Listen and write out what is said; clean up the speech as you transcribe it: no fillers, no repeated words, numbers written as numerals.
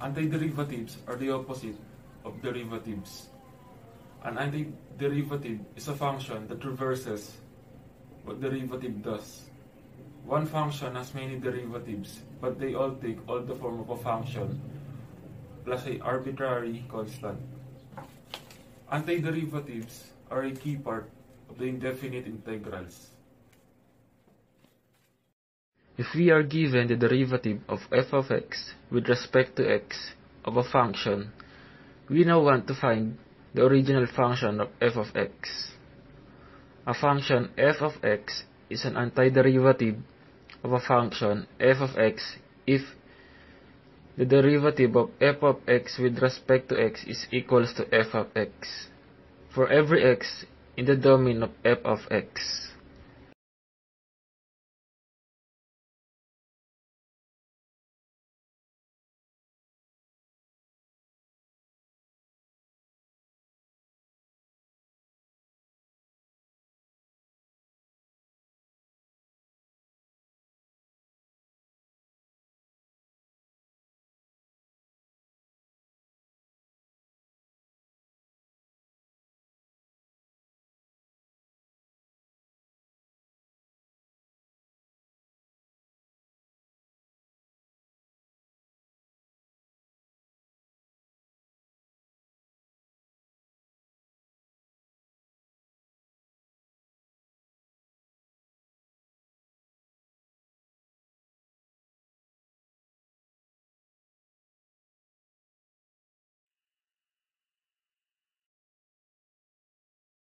Antiderivatives are the opposite of derivatives. An antiderivative is a function that reverses what derivative does. One function has many derivatives, but they all take all the form of a function plus an arbitrary constant. Antiderivatives are a key part of the indefinite integrals. If we are given the derivative of f of x with respect to x of a function, we now want to find the original function of f of x. A function f of x is an antiderivative of a function f of x if the derivative of f of x with respect to x is equals to f of x for every x in the domain of f of x.